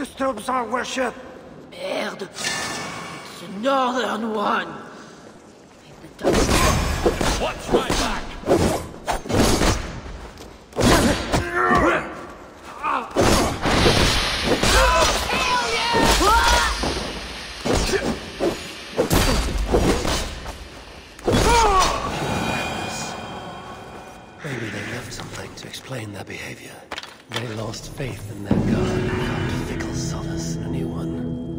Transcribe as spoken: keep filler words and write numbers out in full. disturbs our worship. Merde. It's the northern one. Watch my back. Maybe they left something to explain their behavior. They lost faith in their god and found fickle solace in a new one.